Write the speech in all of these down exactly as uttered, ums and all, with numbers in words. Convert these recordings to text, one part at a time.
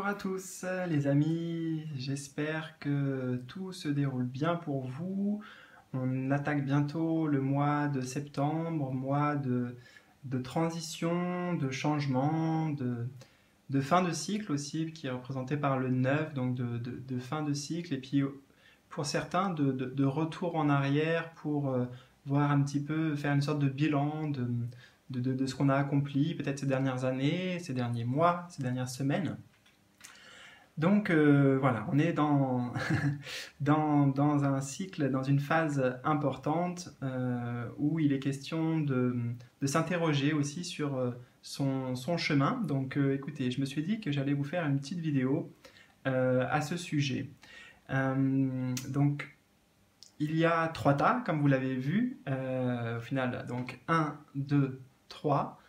Bonjour à tous les amis, j'espère que tout se déroule bien pour vous. On attaque bientôt le mois de septembre, mois de, de transition, de changement, de, de fin de cycle aussi, qui est représenté par le neuf, donc de, de, de fin de cycle, et puis pour certains de, de, de retour en arrière pour euh, voir un petit peu, faire une sorte de bilan de, de, de, de ce qu'on a accompli, peut-être ces dernières années, ces derniers mois, ces dernières semaines. Donc euh, voilà, on est dans, dans, dans un cycle, dans une phase importante euh, où il est question de, de s'interroger aussi sur son, son chemin. Donc euh, écoutez, je me suis dit que j'allais vous faire une petite vidéo euh, à ce sujet. Euh, donc il y a trois tas, comme vous l'avez vu, euh, au final, donc un, deux, trois.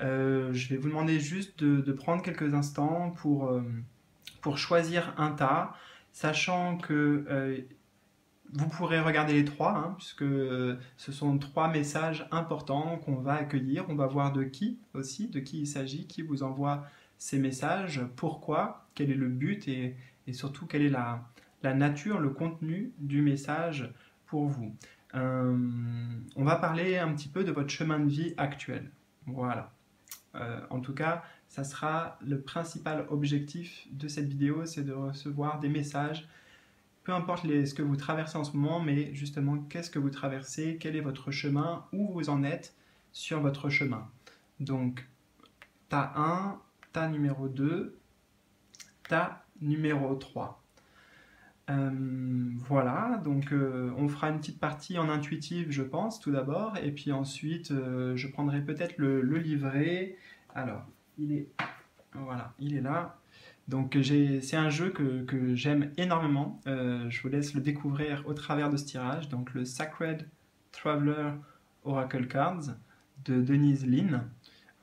Euh, je vais vous demander juste de, de prendre quelques instants pour... Euh, pour choisir un tas, sachant que euh, vous pourrez regarder les trois, hein, puisque euh, ce sont trois messages importants qu'on va accueillir. On va voir de qui aussi, de qui il s'agit, qui vous envoie ces messages, pourquoi, quel est le but et, et surtout quelle est la, la nature, le contenu du message pour vous. Euh, on va parler un petit peu de votre chemin de vie actuel. Voilà. Euh, en tout cas, ça sera le principal objectif de cette vidéo, c'est de recevoir des messages, peu importe les, ce que vous traversez en ce moment, mais justement, qu'est-ce que vous traversez, quel est votre chemin, où vous en êtes sur votre chemin. Donc, tas un, tas numéro deux, tas numéro trois. Euh, voilà, donc euh, on fera une petite partie en intuitive, je pense, tout d'abord, et puis ensuite, euh, je prendrai peut-être le, le livret. Alors... Il est, voilà, il est là. Donc c'est un jeu que, que j'aime énormément. Euh, je vous laisse le découvrir au travers de ce tirage. Donc le Sacred Traveler Oracle Cards de Denise Lynn.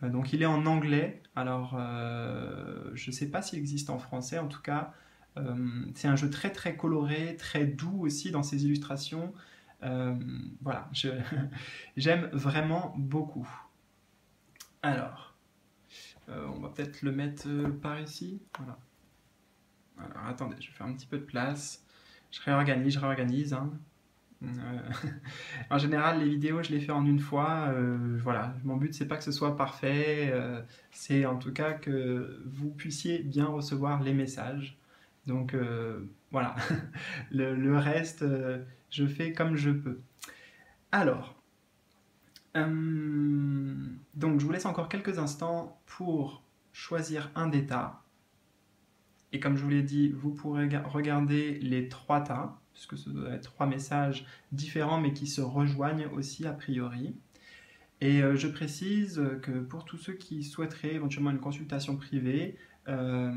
Euh, donc il est en anglais. Alors euh, je ne sais pas s'il existe en français. En tout cas, euh, c'est un jeu très très coloré, très doux aussi dans ses illustrations. Euh, voilà, j'aime vraiment beaucoup. Alors. Euh, on va peut-être le mettre euh, par ici, voilà. Alors attendez, je vais faire un petit peu de place, je réorganise, je réorganise. Hein. Euh, en général, les vidéos, je les fais en une fois, euh, voilà. Mon but, c'est pas que ce soit parfait, euh, c'est en tout cas que vous puissiez bien recevoir les messages. Donc euh, voilà, le, le reste, euh, je fais comme je peux. Alors... Euh, donc je vous laisse encore quelques instants pour choisir un des tas, et comme je vous l'ai dit, vous pourrez regarder les trois tas, puisque ce doit être trois messages différents mais qui se rejoignent aussi a priori. Et euh, je précise que pour tous ceux qui souhaiteraient éventuellement une consultation privée, euh,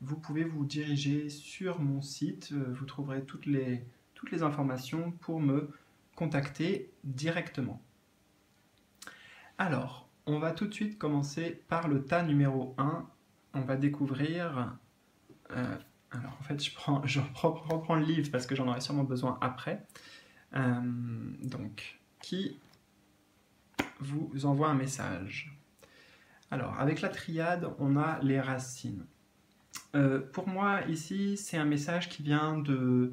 vous pouvez vous diriger sur mon site, vous trouverez toutes les, toutes les informations pour me contacter directement. Alors, on va tout de suite commencer par le tas numéro un. On va découvrir... Euh, alors, en fait, je, prends, je reprends le livre parce que j'en aurai sûrement besoin après. Euh, donc, qui vous envoie un message? Alors, avec la triade, on a les racines. Euh, pour moi, ici, c'est un message qui vient de...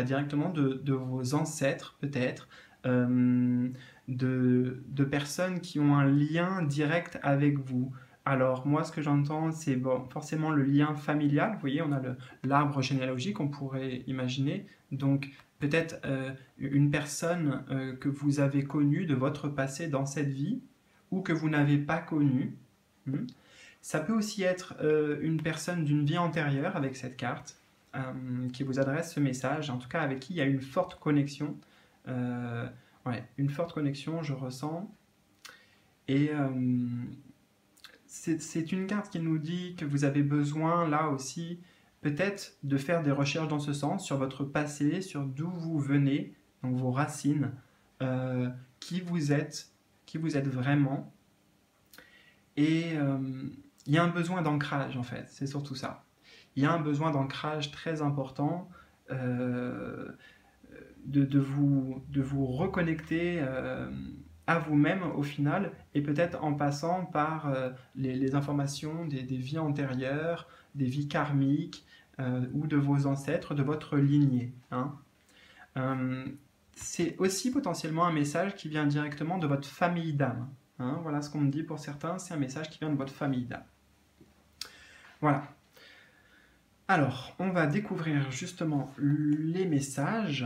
directement de, de vos ancêtres peut-être, euh, de, de personnes qui ont un lien direct avec vous. Alors moi ce que j'entends, c'est bon, forcément le lien familial, vous voyez on a l'arbre généalogique, on pourrait imaginer, donc peut-être euh, une personne euh, que vous avez connue de votre passé dans cette vie, ou que vous n'avez pas connue. Hmm. Ça peut aussi être euh, une personne d'une vie antérieure avec cette carte, Euh, qui vous adresse ce message, en tout cas avec qui il y a une forte connexion. Euh, ouais, une forte connexion, je ressens. Et euh, c'est une carte qui nous dit que vous avez besoin, là aussi, peut-être de faire des recherches dans ce sens, sur votre passé, sur d'où vous venez, donc vos racines, euh, qui vous êtes, qui vous êtes vraiment. Et euh, il y a un besoin d'ancrage, en fait, c'est surtout ça. Il y a un besoin d'ancrage très important, euh, de, de, vous, de vous reconnecter euh, à vous-même au final, et peut-être en passant par euh, les, les informations des, des vies antérieures, des vies karmiques, euh, ou de vos ancêtres, de votre lignée. Hein. Euh, c'est aussi potentiellement un message qui vient directement de votre famille d'âme. Hein. Voilà ce qu'on me dit pour certains, c'est un message qui vient de votre famille d'âme. Voilà. Alors, on va découvrir justement les messages.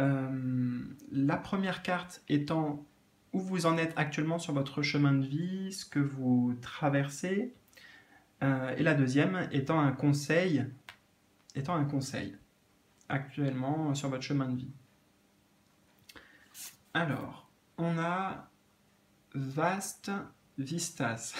Euh, la première carte étant où vous en êtes actuellement sur votre chemin de vie, ce que vous traversez, euh, et la deuxième étant un conseil, étant un conseil actuellement sur votre chemin de vie. Alors, on a Vaste Vistas.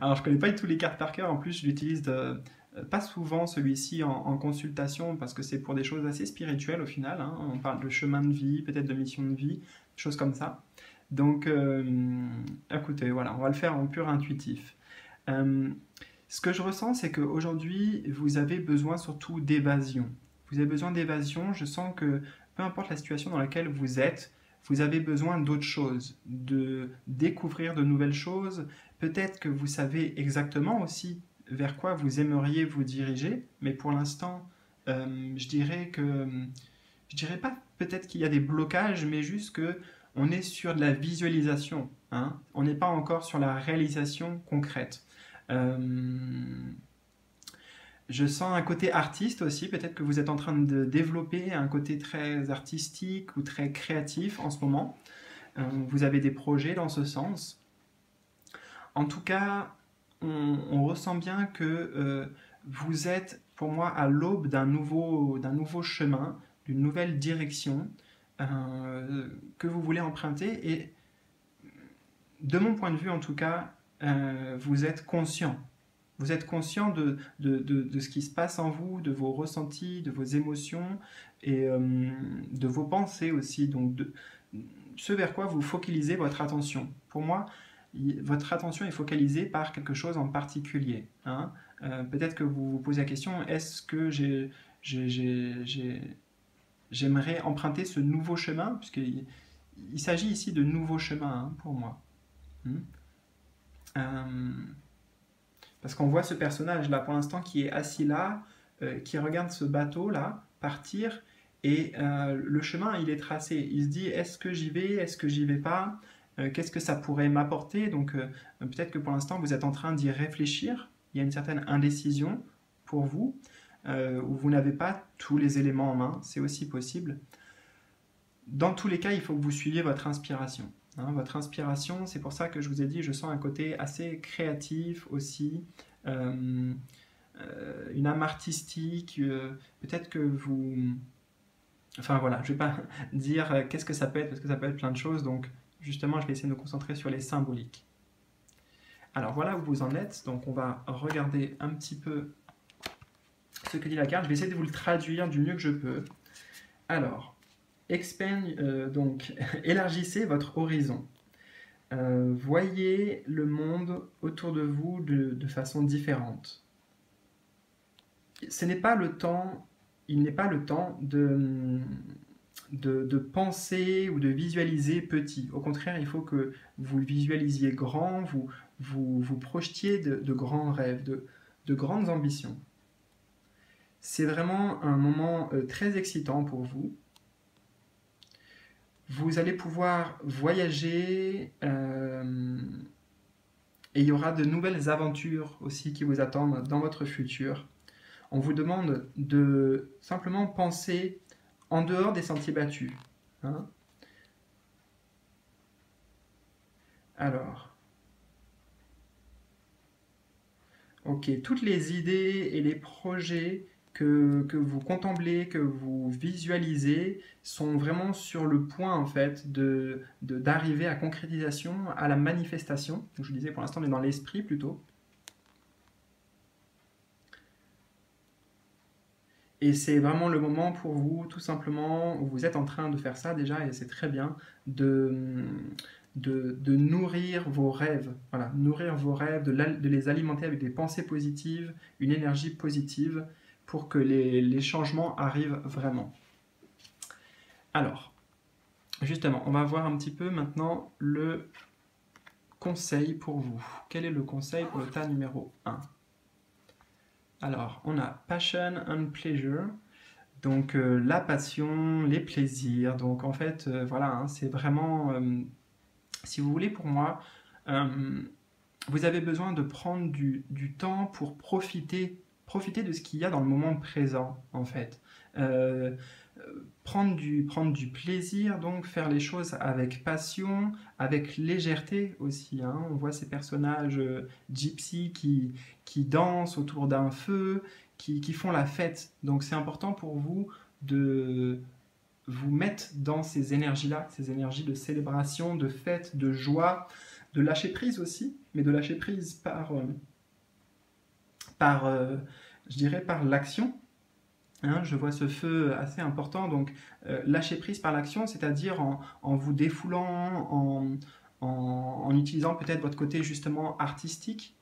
Alors, je ne connais pas tous les cartes par cœur, en plus je l'utilise de... pas souvent celui-ci en, en consultation, parce que c'est pour des choses assez spirituelles au final, hein. On parle de chemin de vie, peut-être de mission de vie, choses comme ça. Donc, euh, écoutez, voilà, on va le faire en pur intuitif. Euh, ce que je ressens, c'est qu'aujourd'hui, vous avez besoin surtout d'évasion. Vous avez besoin d'évasion, je sens que, peu importe la situation dans laquelle vous êtes, vous avez besoin d'autres choses, de découvrir de nouvelles choses. Peut-être que vous savez exactement aussi vers quoi vous aimeriez vous diriger, mais pour l'instant, euh, je dirais que, je dirais pas peut-être qu'il y a des blocages, mais juste que on est sur de la visualisation, hein. On n'est pas encore sur la réalisation concrète. Euh, je sens un côté artiste aussi, peut-être que vous êtes en train de développer un côté très artistique ou très créatif en ce moment. Euh, vous avez des projets dans ce sens. En tout cas, On, on ressent bien que euh, vous êtes, pour moi, à l'aube d'un nouveau, d'un nouveau chemin, d'une nouvelle direction euh, que vous voulez emprunter. Et de mon point de vue, en tout cas, euh, vous êtes conscient. Vous êtes conscient de, de, de, de ce qui se passe en vous, de vos ressentis, de vos émotions et euh, de vos pensées aussi. Donc, de ce vers quoi vous focalisez votre attention. Pour moi, votre attention est focalisée par quelque chose en particulier. Hein. Euh, peut-être que vous vous posez la question, est-ce que j'ai, j'ai, j'ai, j'ai, j'aimerais emprunter ce nouveau chemin? Puisqu'il il s'agit ici de nouveaux chemins, hein, pour moi. Hmm. Euh, parce qu'on voit ce personnage-là, pour l'instant, qui est assis là, euh, qui regarde ce bateau-là partir, et euh, le chemin, il est tracé. Il se dit, est-ce que j'y vais? Est-ce que j'y vais pas? Qu'est-ce que ça pourrait m'apporter? Donc euh, peut-être que pour l'instant, vous êtes en train d'y réfléchir. Il y a une certaine indécision pour vous, euh, où vous n'avez pas tous les éléments en main. C'est aussi possible. Dans tous les cas, il faut que vous suiviez votre inspiration. Hein, votre inspiration, c'est pour ça que je vous ai dit, je sens un côté assez créatif aussi, euh, euh, une âme artistique. Euh, peut-être que vous... Enfin voilà, je ne vais pas dire euh, qu'est-ce que ça peut être, parce que ça peut être plein de choses, donc... Justement, je vais essayer de me concentrer sur les symboliques. Alors, voilà où vous en êtes. Donc, on va regarder un petit peu ce que dit la carte. Je vais essayer de vous le traduire du mieux que je peux. Alors, expand, euh, donc, élargissez votre horizon. Euh, voyez le monde autour de vous de, de façon différente. Ce n'est pas le temps, il n'est pas le temps de... De, de penser ou de visualiser petit. Au contraire, il faut que vous visualisiez grand, vous vous, vous projetiez de, de grands rêves, de, de grandes ambitions. C'est vraiment un moment euh, très excitant pour vous. Vous allez pouvoir voyager euh, et il y aura de nouvelles aventures aussi qui vous attendent dans votre futur. On vous demande de simplement penser en dehors des sentiers battus. Hein? Alors. Ok, toutes les idées et les projets que, que vous contemplez, que vous visualisez, sont vraiment sur le point, en fait, de, de, d'arriver à concrétisation, à la manifestation. Je vous disais, pour l'instant, on est dans l'esprit plutôt. Et c'est vraiment le moment pour vous, tout simplement, où vous êtes en train de faire ça déjà, et c'est très bien, de, de, de nourrir vos rêves. Voilà, nourrir vos rêves, de, de les alimenter avec des pensées positives, une énergie positive, pour que les, les changements arrivent vraiment. Alors, Justement, on va voir un petit peu maintenant le conseil pour vous. Quel est le conseil pour le tas numéro un? Alors, on a Passion and Pleasure. Donc, euh, la passion, les plaisirs. Donc, en fait, euh, voilà, hein, c'est vraiment... Euh, si vous voulez, pour moi, euh, vous avez besoin de prendre du, du temps pour profiter, profiter de ce qu'il y a dans le moment présent, en fait. Euh, Prendre du, prendre du plaisir, donc faire les choses avec passion, avec légèreté aussi, hein. On voit ces personnages euh, gypsy qui, qui dansent autour d'un feu, qui, qui font la fête. Donc c'est important pour vous de vous mettre dans ces énergies-là, ces énergies de célébration, de fête, de joie, de lâcher prise aussi, mais de lâcher prise par, euh, par euh, je dirais, par l'action. Hein, je vois ce feu assez important, donc euh, lâcher prise par l'action, c'est-à-dire en, en vous défoulant, en, en, en utilisant peut-être votre côté justement artistique,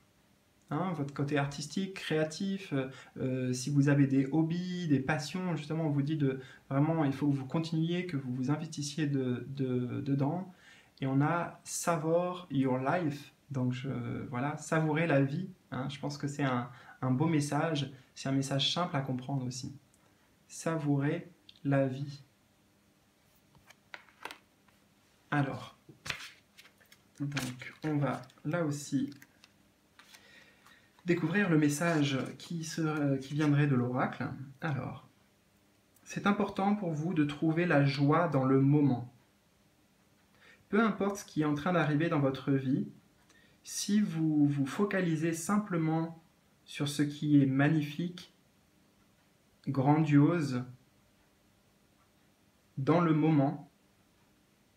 hein, votre côté artistique, créatif, euh, si vous avez des hobbies, des passions, justement on vous dit de vraiment, il faut que vous continuiez, que vous vous investissiez de, de, dedans, et on a savor your life, donc je, voilà, savourer la vie, hein, je pense que c'est un, un beau message, c'est un message simple à comprendre aussi. Savourer la vie. Alors, donc on va là aussi découvrir le message qui, serait, qui viendrait de l'oracle. Alors, c'est important pour vous de trouver la joie dans le moment. Peu importe ce qui est en train d'arriver dans votre vie, si vous vous focalisez simplement sur ce qui est magnifique, grandiose, dans le moment,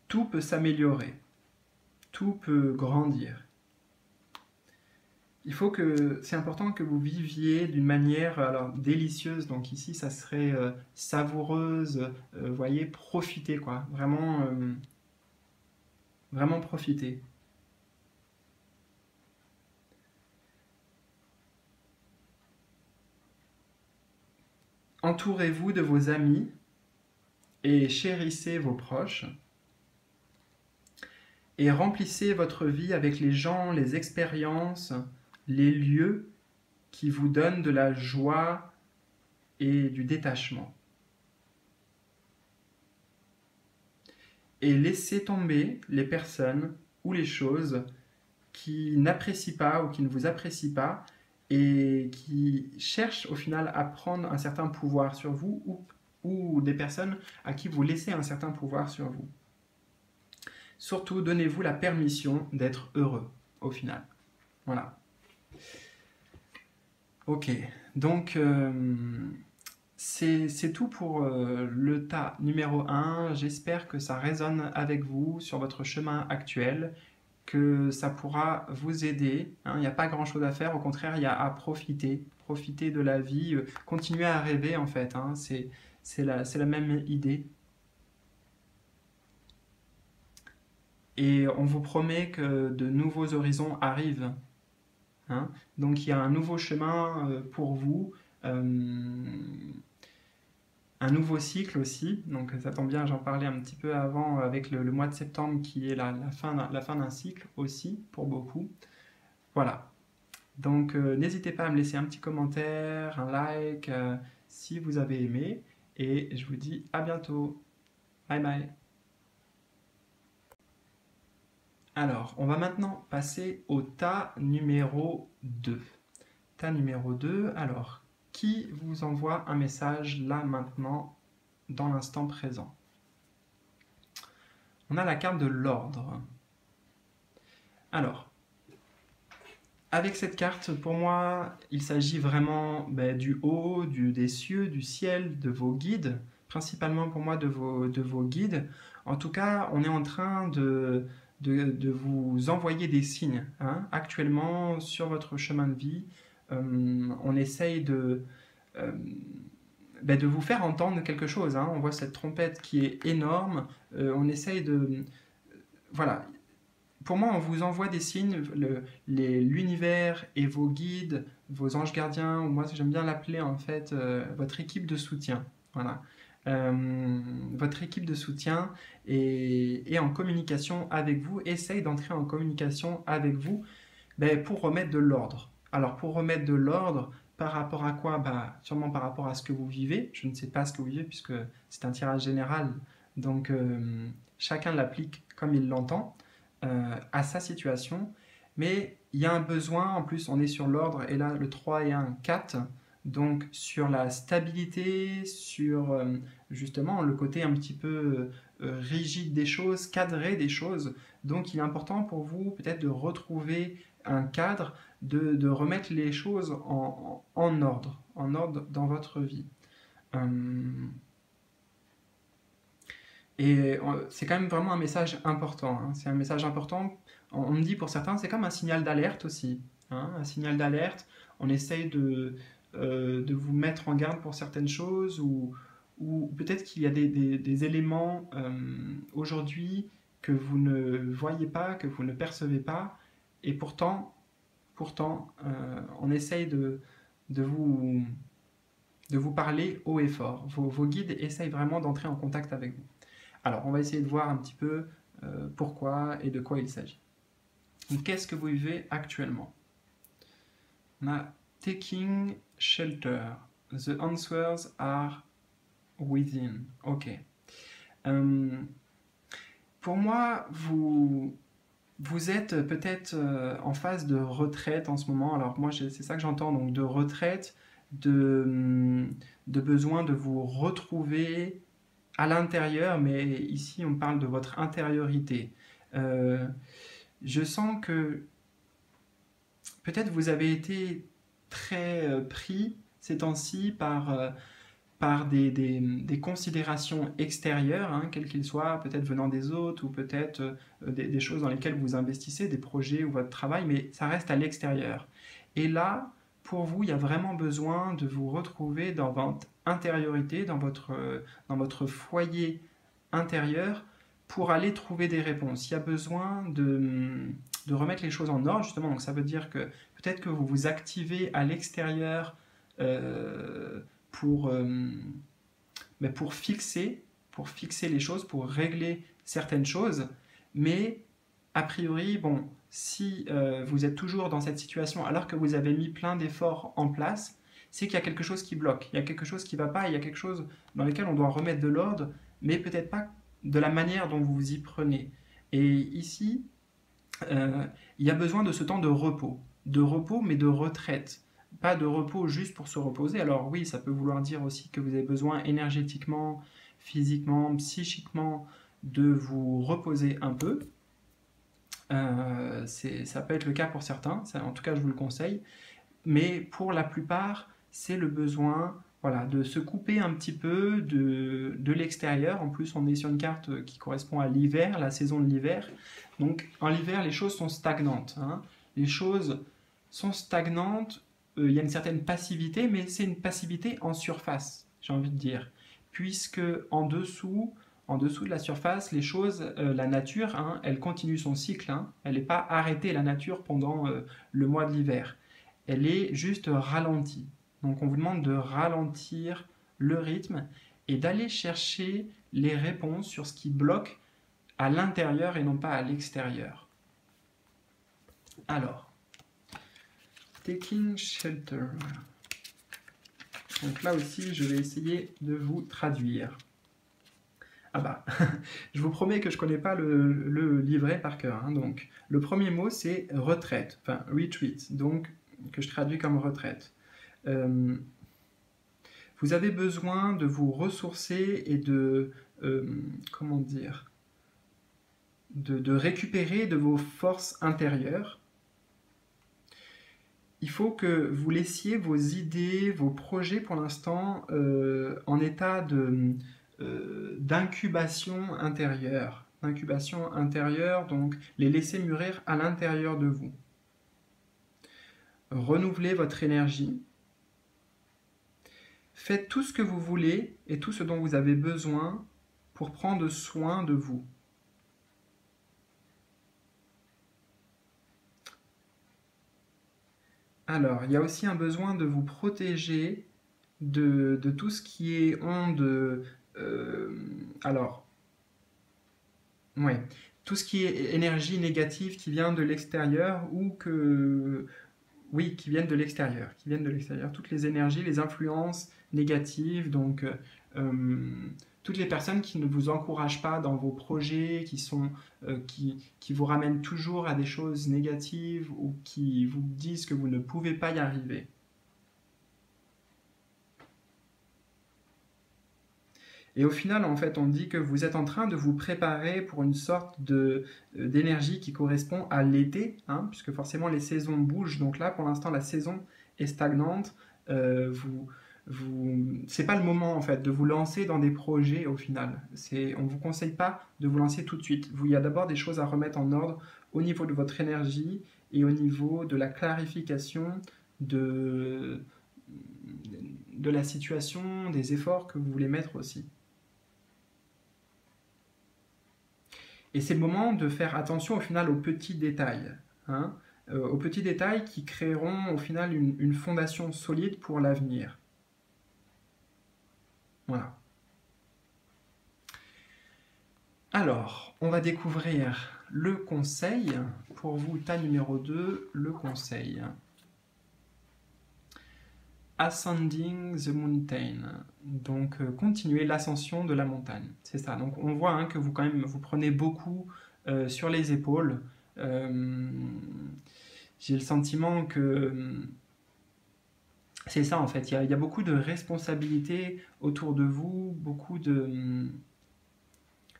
tout peut s'améliorer, tout peut grandir. Il faut que, c'est important que vous viviez d'une manière alors, délicieuse, donc ici ça serait euh, savoureuse, euh, voyez, profiter quoi, vraiment, euh, vraiment profiter. Entourez-vous de vos amis et chérissez vos proches. Et remplissez votre vie avec les gens, les expériences, les lieux qui vous donnent de la joie et du détachement. Et laissez tomber les personnes ou les choses qui n'apprécient pas ou qui ne vous apprécient pas, et qui cherchent au final à prendre un certain pouvoir sur vous ou, ou des personnes à qui vous laissez un certain pouvoir sur vous. Surtout, donnez-vous la permission d'être heureux au final. Voilà. Ok, donc euh, c'est tout pour euh, le tas numéro un. J'espère que ça résonne avec vous sur votre chemin actuel, que ça pourra vous aider. Hein, il n'y a pas grand-chose à faire, au contraire, il y a à profiter, profiter de la vie, euh, continuer à rêver en fait, hein, c'est la, la même idée. Et on vous promet que de nouveaux horizons arrivent. Hein, donc il y a un nouveau chemin euh, pour vous, euh, un nouveau cycle aussi, donc ça tombe bien, j'en parlais un petit peu avant avec le, le mois de septembre qui est la, la fin, la fin d'un cycle aussi, pour beaucoup. Voilà, donc euh, n'hésitez pas à me laisser un petit commentaire, un like, euh, si vous avez aimé, et je vous dis à bientôt, bye bye. Alors, on va maintenant passer au tas numéro deux. Tas numéro deux, alors... qui vous envoie un message là maintenant, dans l'instant présent. On a la carte de l'ordre. Alors, avec cette carte, pour moi, il s'agit vraiment ben, du haut, du, des cieux, du ciel, de vos guides, principalement pour moi de vos, de vos guides. En tout cas, on est en train de, de, de vous envoyer des signes, hein, actuellement sur votre chemin de vie. Euh, on essaye de, euh, ben de vous faire entendre quelque chose. Hein. On voit cette trompette qui est énorme. Euh, on essaye de... Voilà. Pour moi, on vous envoie des signes. L'univers et vos guides, vos anges gardiens, ou moi, j'aime bien l'appeler en fait, euh, votre équipe de soutien. Voilà. Euh, votre équipe de soutien est, est en communication avec vous, essaye d'entrer en communication avec vous ben, pour remettre de l'ordre. Alors pour remettre de l'ordre, par rapport à quoi? Bah, sûrement par rapport à ce que vous vivez. Je ne sais pas ce que vous vivez puisque c'est un tirage général. Donc euh, chacun l'applique comme il l'entend euh, à sa situation. Mais il y a un besoin, en plus on est sur l'ordre, et là le trois et un, quatre. Donc sur la stabilité, sur euh, justement le côté un petit peu euh, rigide des choses, cadré des choses. Donc il est important pour vous peut-être de retrouver un cadre, de, de remettre les choses en, en, en ordre, en ordre dans votre vie. Hum. Et c'est quand même vraiment un message important, hein. C'est un message important, on, on me dit pour certains, c'est comme un signal d'alerte aussi, hein. Un signal d'alerte, on essaye de, euh, de vous mettre en garde pour certaines choses, ou, ou peut-être qu'il y a des, des, des éléments euh, aujourd'hui que vous ne voyez pas, que vous ne percevez pas, et pourtant, pourtant euh, on essaye de, de, vous, de vous parler haut et fort. Vos, vos guides essayent vraiment d'entrer en contact avec vous. Alors, on va essayer de voir un petit peu euh, pourquoi et de quoi il s'agit. Qu'est-ce que vous vivez actuellement? On a « Taking shelter ». « The answers are within ». Ok. Euh, pour moi, vous... Vous êtes peut-être en phase de retraite en ce moment. Alors moi, c'est ça que j'entends, donc de retraite, de, de besoin de vous retrouver à l'intérieur, mais ici, on parle de votre intériorité. Euh, je sens que peut-être vous avez été très pris ces temps-ci par... par des, des, des considérations extérieures, hein, quelles qu'ils soient, peut-être venant des autres, ou peut-être euh, des, des choses dans lesquelles vous investissez, des projets ou votre travail, mais ça reste à l'extérieur. Et là, pour vous, il y a vraiment besoin de vous retrouver dans votre intériorité, dans votre, euh, dans votre foyer intérieur, pour aller trouver des réponses. Il y a besoin de, de remettre les choses en ordre, justement. Donc ça veut dire que peut-être que vous vous activez à l'extérieur, euh, Pour, euh, mais pour, fixer, pour fixer les choses, pour régler certaines choses. Mais, a priori, bon, si euh, vous êtes toujours dans cette situation alors que vous avez mis plein d'efforts en place, c'est qu'il y a quelque chose qui bloque, il y a quelque chose qui ne va pas, il y a quelque chose dans lequel on doit remettre de l'ordre, mais peut-être pas de la manière dont vous vous y prenez. Et ici, euh, il y a besoin de ce temps de repos, de repos mais de retraite. Pas de repos juste pour se reposer. Alors oui, ça peut vouloir dire aussi que vous avez besoin énergétiquement, physiquement, psychiquement de vous reposer un peu. Euh, ça peut être le cas pour certains, ça, en tout cas je vous le conseille. Mais pour la plupart, c'est le besoin voilà, de se couper un petit peu de, de l'extérieur. En plus, on est sur une carte qui correspond à l'hiver, la saison de l'hiver. Donc en hiver, les choses sont stagnantes, hein. Les choses sont stagnantes. Il y a une certaine passivité, mais c'est une passivité en surface, j'ai envie de dire. Puisque en dessous, en dessous de la surface, les choses, euh, la nature, hein, elle continue son cycle. Hein, elle n'est pas arrêtée, la nature, pendant euh, le mois de l'hiver. Elle est juste ralentie. Donc on vous demande de ralentir le rythme et d'aller chercher les réponses sur ce qui bloque à l'intérieur et non pas à l'extérieur. Alors... Taking shelter. Donc là aussi, je vais essayer de vous traduire. Ah bah, je vous promets que je ne connais pas le, le livret par cœur. Hein, donc, le premier mot, c'est retraite, enfin retreat, donc que je traduis comme retraite. Euh, vous avez besoin de vous ressourcer et de, euh, comment dire, de, de récupérer de vos forces intérieures. Il faut que vous laissiez vos idées, vos projets pour l'instant euh, en état de, euh, d'incubation intérieure. D'incubation intérieure, donc les laisser mûrir à l'intérieur de vous. Renouvelez votre énergie. Faites tout ce que vous voulez et tout ce dont vous avez besoin pour prendre soin de vous. Alors, il y a aussi un besoin de vous protéger de, de tout ce qui est onde euh, alors, oui, tout ce qui est énergie négative qui vient de l'extérieur ou que... Oui, qui viennent de l'extérieur, qui viennent de l'extérieur. Toutes les énergies, les influences négatives, donc euh, toutes les personnes qui ne vous encouragent pas dans vos projets, qui, sont, euh, qui, qui vous ramènent toujours à des choses négatives ou qui vous disent que vous ne pouvez pas y arriver. Et au final, en fait, on dit que vous êtes en train de vous préparer pour une sorte d'énergie qui correspond à l'été, hein, puisque forcément les saisons bougent. Donc là, pour l'instant, la saison est stagnante. Euh, vous, vous, c'est pas le moment, en fait, de vous lancer dans des projets, au final. On ne vous conseille pas de vous lancer tout de suite. Vous, il y a d'abord des choses à remettre en ordre au niveau de votre énergie et au niveau de la clarification de, de la situation, des efforts que vous voulez mettre aussi. Et c'est le moment de faire attention au final aux petits détails, hein, euh, aux petits détails qui créeront au final une, une fondation solide pour l'avenir. Voilà. Alors, on va découvrir le conseil. Pour vous, tas numéro deux, le conseil. Ascending the mountain, donc euh, continuer l'ascension de la montagne, c'est ça. Donc on voit hein, que vous quand même vous prenez beaucoup euh, sur les épaules. Euh, J'ai le sentiment que euh, c'est ça en fait. Il y a, il y a beaucoup de responsabilités autour de vous, beaucoup de euh,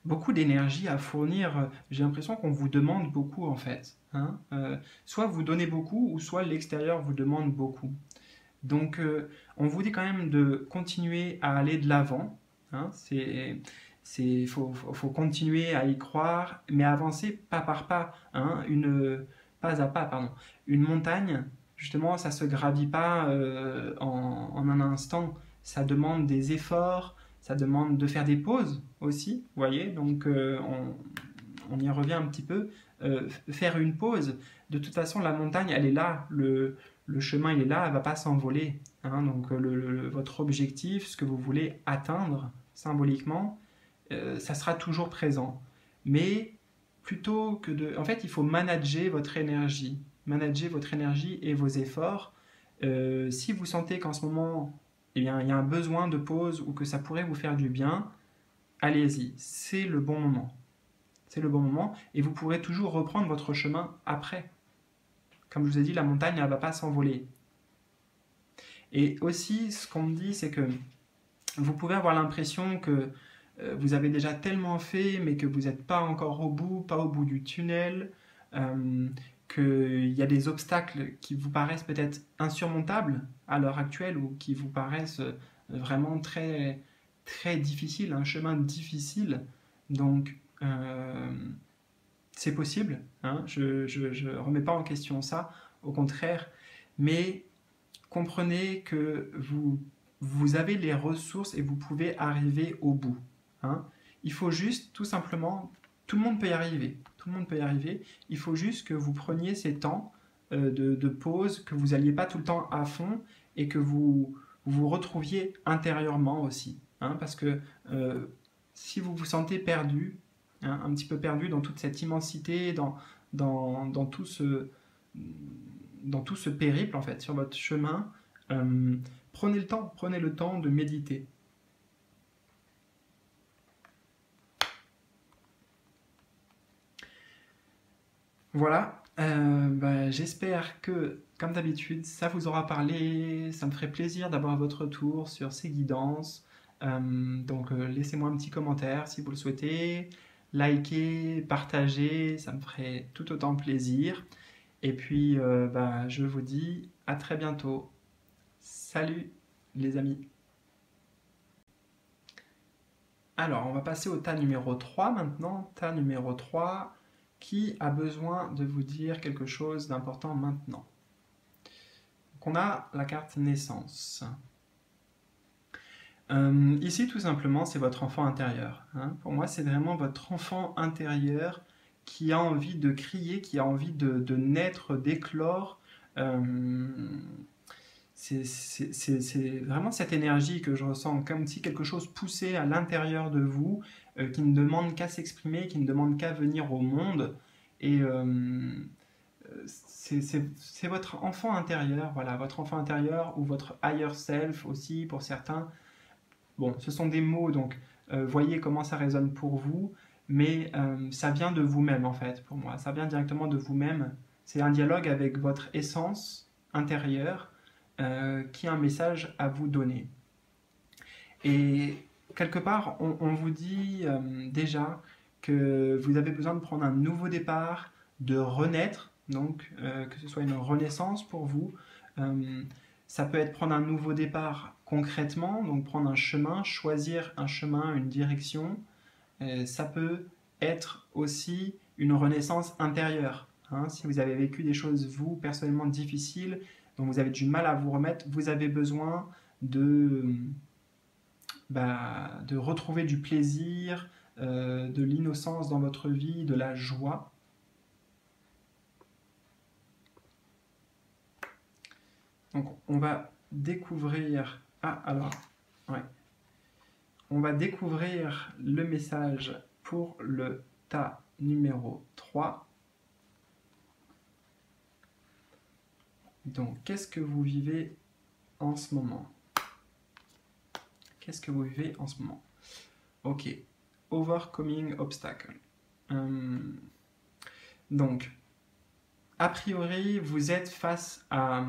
beaucoup d'énergie à fournir. J'ai l'impression qu'on vous demande beaucoup en fait. Hein. Euh, soit vous donnez beaucoup, ou soit l'extérieur vous demande beaucoup. Donc, euh, on vous dit quand même de continuer à aller de l'avant. Hein, c'est, c'est, faut, faut continuer à y croire, mais avancer pas par pas, hein, une, pas à pas, pardon. Une montagne, justement, ça se gravit pas euh, en, en un instant. Ça demande des efforts, ça demande de faire des pauses aussi, vous voyez. Donc, euh, on, on y revient un petit peu. Euh, faire une pause. De toute façon, la montagne, elle est là. Le... Le chemin, il est là, elle ne va pas s'envoler. Hein, donc, le, le, votre objectif, ce que vous voulez atteindre symboliquement, euh, ça sera toujours présent. Mais plutôt que de... En fait, il faut manager votre énergie. Manager votre énergie et vos efforts. Euh, si vous sentez qu'en ce moment, eh bien, il y a un besoin de pause ou que ça pourrait vous faire du bien, allez-y, c'est le bon moment. C'est le bon moment et vous pourrez toujours reprendre votre chemin après. Comme je vous ai dit, la montagne, elle ne va pas s'envoler. Et aussi, ce qu'on me dit, c'est que vous pouvez avoir l'impression que euh, vous avez déjà tellement fait, mais que vous n'êtes pas encore au bout, pas au bout du tunnel, euh, qu'il y a des obstacles qui vous paraissent peut-être insurmontables à l'heure actuelle ou qui vous paraissent vraiment très, très difficiles, un chemin difficile. Donc... Euh, c'est possible, hein, je ne remets pas en question ça, au contraire, mais comprenez que vous, vous avez les ressources et vous pouvez arriver au bout. Hein. Il faut juste, tout simplement, tout le monde peut y arriver, tout le monde peut y arriver, il faut juste que vous preniez ces temps euh, de, de pause, que vous n'alliez pas tout le temps à fond et que vous vous retrouviez intérieurement aussi, hein, parce que euh, si vous vous sentez perdu, Hein, un petit peu perdu dans toute cette immensité, dans, dans, dans, tout, ce, dans tout ce périple, en fait, sur votre chemin. Euh, prenez le temps, prenez le temps de méditer. Voilà, euh, bah, j'espère que, comme d'habitude, ça vous aura parlé, ça me ferait plaisir d'avoir votre retour sur ces guidances. Euh, donc, euh, laissez-moi un petit commentaire si vous le souhaitez. Likez, partagez, ça me ferait tout autant plaisir. Et puis, euh, bah, je vous dis à très bientôt. Salut les amis. Alors, on va passer au tas numéro trois maintenant. Tas numéro trois, qui a besoin de vous dire quelque chose d'important maintenant. Donc, on a la carte naissance. Euh, ici, tout simplement, c'est votre enfant intérieur. Hein. Pour moi, c'est vraiment votre enfant intérieur qui a envie de crier, qui a envie de, de naître, d'éclore. Euh, C'est vraiment cette énergie que je ressens, comme si quelque chose poussait à l'intérieur de vous, euh, qui ne demande qu'à s'exprimer, qui ne demande qu'à venir au monde. Et euh, c'est votre enfant intérieur, voilà, votre enfant intérieur ou votre higher self aussi pour certains. Bon, ce sont des mots, donc euh, voyez comment ça résonne pour vous, mais euh, ça vient de vous-même en fait, pour moi. Ça vient directement de vous-même. C'est un dialogue avec votre essence intérieure, Euh, qui a un message à vous donner. Et quelque part, on, on vous dit euh, déjà que vous avez besoin de prendre un nouveau départ, de renaître, donc euh, que ce soit une renaissance pour vous. Euh, ça peut être prendre un nouveau départ concrètement, donc prendre un chemin, choisir un chemin, une direction. Euh, ça peut être aussi une renaissance intérieure. Hein, si vous avez vécu des choses, vous, personnellement difficiles, donc vous avez du mal à vous remettre, vous avez besoin de, bah, de retrouver du plaisir, euh, de l'innocence dans votre vie, de la joie. Donc on va découvrir... Ah, alors, ouais. On va découvrir le message pour le tas numéro trois. Donc, qu'est-ce que vous vivez en ce moment? Qu'est-ce que vous vivez en ce moment? Ok. Overcoming obstacle. Hum. Donc, a priori, vous êtes face à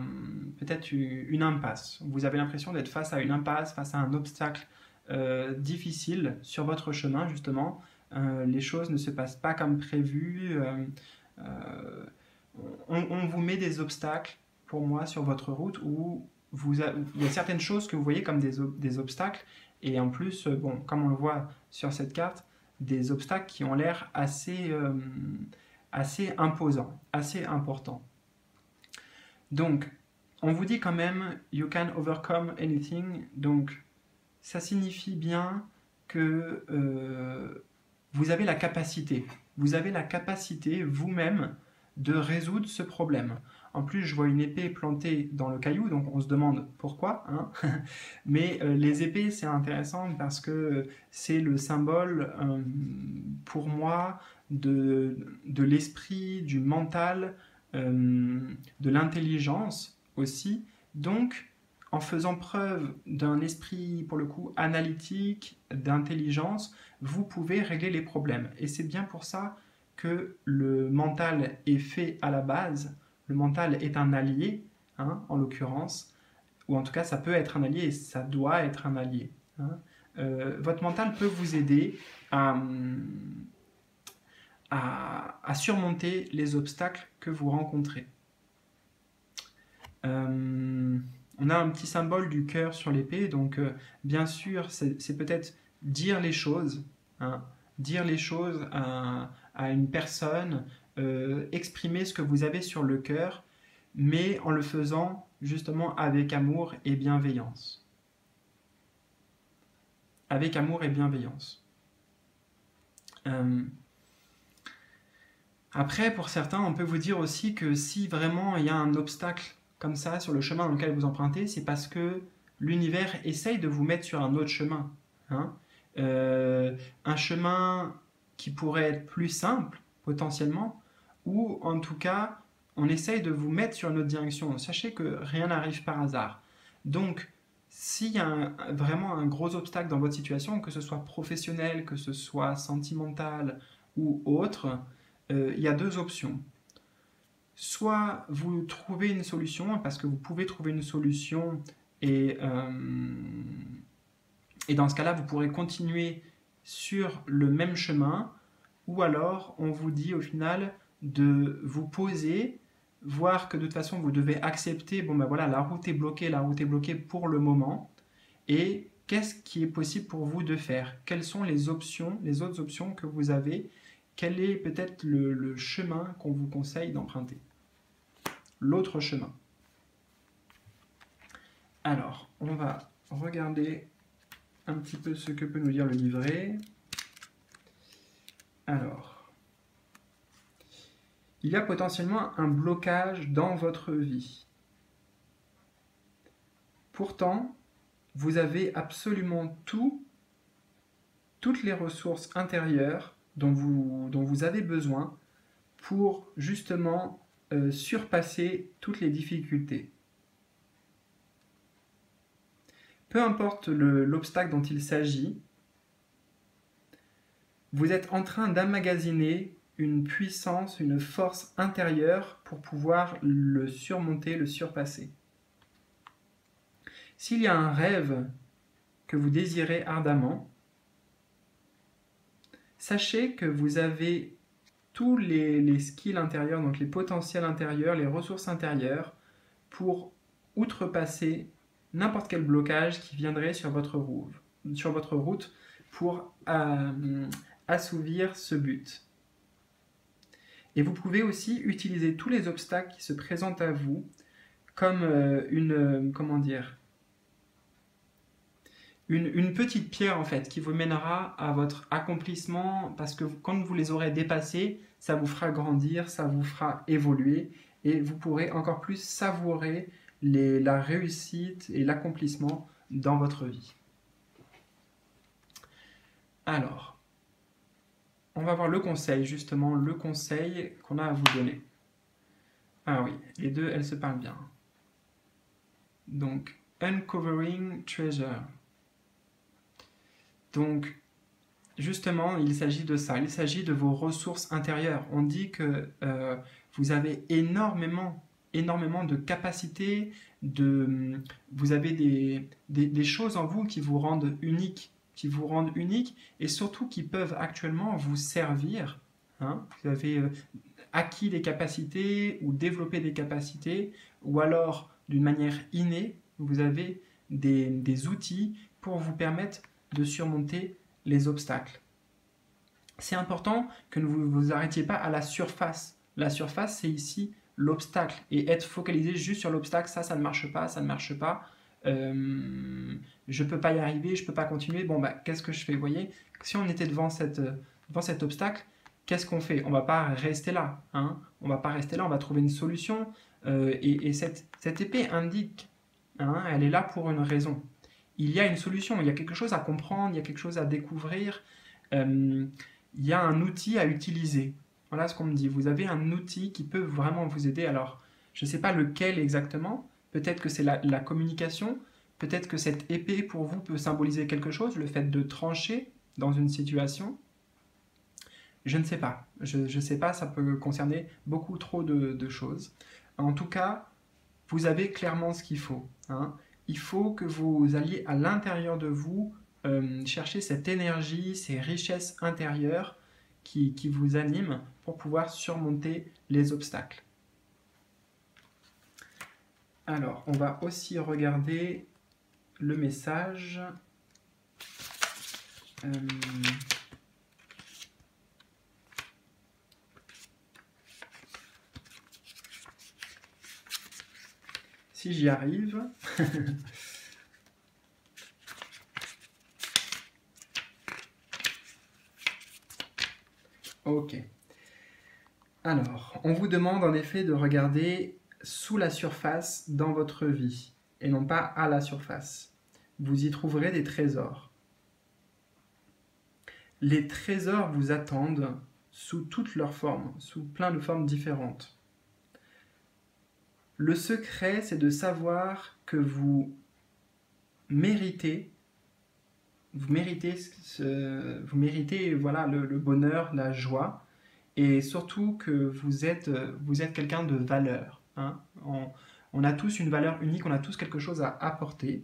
peut-être une impasse. Vous avez l'impression d'être face à une impasse, face à un obstacle euh, difficile sur votre chemin, justement. Euh, les choses ne se passent pas comme prévu. Euh, euh, on, on vous met des obstacles, pour moi, sur votre route, où vous a, il y a certaines choses que vous voyez comme des, des obstacles, et en plus, bon, comme on le voit sur cette carte, des obstacles qui ont l'air assez, euh, assez imposants, assez importants. Donc, on vous dit quand même « you can overcome anything », donc ça signifie bien que euh, vous avez la capacité, vous avez la capacité vous-même de résoudre ce problème. En plus, je vois une épée plantée dans le caillou, donc on se demande pourquoi, hein. Mais euh, les épées, c'est intéressant parce que c'est le symbole, euh, pour moi, de, de l'esprit, du mental, euh, de l'intelligence aussi. Donc, en faisant preuve d'un esprit, pour le coup, analytique, d'intelligence, vous pouvez régler les problèmes. Et c'est bien pour ça que le mental est fait à la base. Le mental est un allié, hein, en l'occurrence, ou en tout cas ça peut être un allié et ça doit être un allié. Hein. Euh, votre mental peut vous aider à, à, à surmonter les obstacles que vous rencontrez. Euh, on a un petit symbole du cœur sur l'épée, donc euh, bien sûr c'est peut-être dire les choses, hein, dire les choses à, à une personne, Euh, exprimer ce que vous avez sur le cœur, mais en le faisant justement avec amour et bienveillance. Avec amour et bienveillance. Euh... Après, pour certains, on peut vous dire aussi que si vraiment il y a un obstacle comme ça sur le chemin dans lequel vous empruntez, c'est parce que l'univers essaye de vous mettre sur un autre chemin. Hein, euh, un chemin qui pourrait être plus simple, potentiellement, ou en tout cas, on essaye de vous mettre sur une autre direction. Sachez que rien n'arrive par hasard. Donc, s'il y a un, vraiment un gros obstacle dans votre situation, que ce soit professionnel, que ce soit sentimental ou autre, euh, il y a deux options. Soit vous trouvez une solution, parce que vous pouvez trouver une solution, et, euh, et dans ce cas-là, vous pourrez continuer sur le même chemin, ou alors on vous dit au final de vous poser, voir que de toute façon vous devez accepter, bon ben voilà, la route est bloquée, la route est bloquée pour le moment, et qu'est-ce qui est possible pour vous de faire? Quelles sont les options, les autres options que vous avez? Quel est peut-être le, le chemin qu'on vous conseille d'emprunter? L'autre chemin. Alors, on va regarder un petit peu ce que peut nous dire le livret. Alors, il y a potentiellement un blocage dans votre vie. Pourtant, vous avez absolument tout, toutes les ressources intérieures dont vous, dont vous avez besoin pour justement euh, surpasser toutes les difficultés. Peu importe l'obstacle dont il s'agit, vous êtes en train d'emmagasiner une puissance, une force intérieure pour pouvoir le surmonter, le surpasser. S'il y a un rêve que vous désirez ardemment, sachez que vous avez tous les, les skills intérieurs, donc les potentiels intérieurs, les ressources intérieures pour outrepasser n'importe quel blocage qui viendrait sur votre route, sur votre route pour euh, assouvir ce but. Et vous pouvez aussi utiliser tous les obstacles qui se présentent à vous comme euh, une, euh, comment dire, une, une petite pierre en fait qui vous mènera à votre accomplissement, parce que quand vous les aurez dépassés, ça vous fera grandir, ça vous fera évoluer et vous pourrez encore plus savourer Les, la réussite et l'accomplissement dans votre vie. Alors, on va voir le conseil, justement, le conseil qu'on a à vous donner. Ah oui, les deux, elles se parlent bien. Donc, Uncovering Treasure. Donc, justement, il s'agit de ça, il s'agit de vos ressources intérieures. On dit que euh, vous avez énormément énormément de capacités, de, vous avez des, des, des choses en vous qui vous rendent unique, qui vous rendent unique et surtout qui peuvent actuellement vous servir. Hein. Vous avez acquis des capacités ou développé des capacités, ou alors d'une manière innée, vous avez des, des outils pour vous permettre de surmonter les obstacles. C'est important que vous ne vous arrêtiez pas à la surface. La surface, c'est ici l'obstacle, et être focalisé juste sur l'obstacle, ça, ça ne marche pas, ça ne marche pas, euh, je peux pas y arriver, je peux pas continuer, bon bah qu'est-ce que je fais, vous voyez, si on était devant, cette, devant cet obstacle, qu'est-ce qu'on fait, on va pas rester là, hein, on va pas rester là, on va trouver une solution, euh, et, et cette, cette épée indique, hein, elle est là pour une raison, il y a une solution, il y a quelque chose à comprendre, il y a quelque chose à découvrir, euh, il y a un outil à utiliser. Voilà ce qu'on me dit. Vous avez un outil qui peut vraiment vous aider. Alors, je ne sais pas lequel exactement. Peut-être que c'est la, la communication. Peut-être que cette épée, pour vous, peut symboliser quelque chose. Le fait de trancher dans une situation. Je ne sais pas. Je ne sais pas, ça peut concerner beaucoup trop de, de choses. En tout cas, vous avez clairement ce qu'il faut. Hein. Il faut que vous alliez à l'intérieur de vous, euh, chercher cette énergie, ces richesses intérieures Qui, qui vous anime pour pouvoir surmonter les obstacles. Alors, on va aussi regarder le message. Euh... Si j'y arrive... Ok. Alors, on vous demande en effet de regarder sous la surface dans votre vie, et non pas à la surface. Vous y trouverez des trésors. Les trésors vous attendent sous toutes leurs formes, sous plein de formes différentes. Le secret, c'est de savoir que vous méritez Vous méritez, ce, vous méritez voilà, le, le bonheur, la joie, et surtout que vous êtes, vous êtes quelqu'un de valeur. Hein. On, on a tous une valeur unique, on a tous quelque chose à apporter.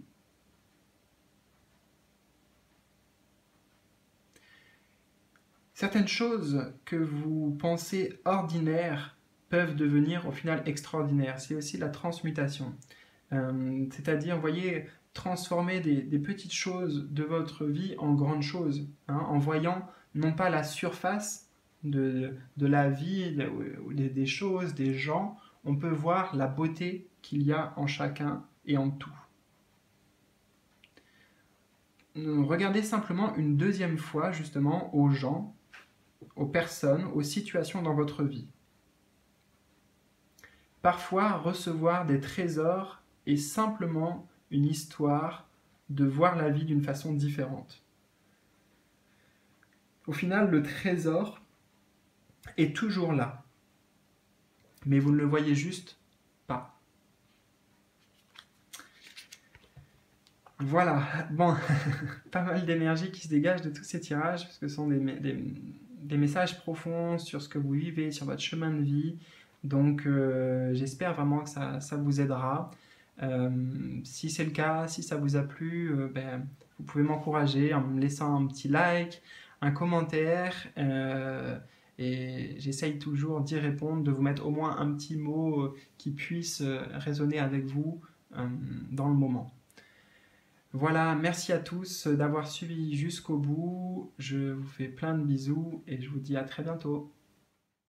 Certaines choses que vous pensez ordinaires peuvent devenir au final extraordinaires. C'est aussi la transmutation. Euh, c'est-à-dire, vous voyez... transformer des, des petites choses de votre vie en grandes choses, hein, en voyant non pas la surface de, de la vie, des, des choses, des gens, on peut voir la beauté qu'il y a en chacun et en tout. Regardez simplement une deuxième fois justement aux gens, aux personnes, aux situations dans votre vie. Parfois, recevoir des trésors est simplement une histoire, de voir la vie d'une façon différente. Au final, le trésor est toujours là, mais vous ne le voyez juste pas. Voilà, bon, pas mal d'énergie qui se dégage de tous ces tirages, parce que ce sont des, des, des messages profonds sur ce que vous vivez, sur votre chemin de vie. Donc, euh, j'espère vraiment que ça, ça vous aidera. Euh, si c'est le cas, si ça vous a plu, euh, ben, vous pouvez m'encourager en me laissant un petit like, un commentaire, euh, et j'essaye toujours d'y répondre, de vous mettre au moins un petit mot euh, qui puisse euh, résonner avec vous euh, dans le moment. Voilà, merci à tous d'avoir suivi jusqu'au bout, je vous fais plein de bisous et je vous dis à très bientôt.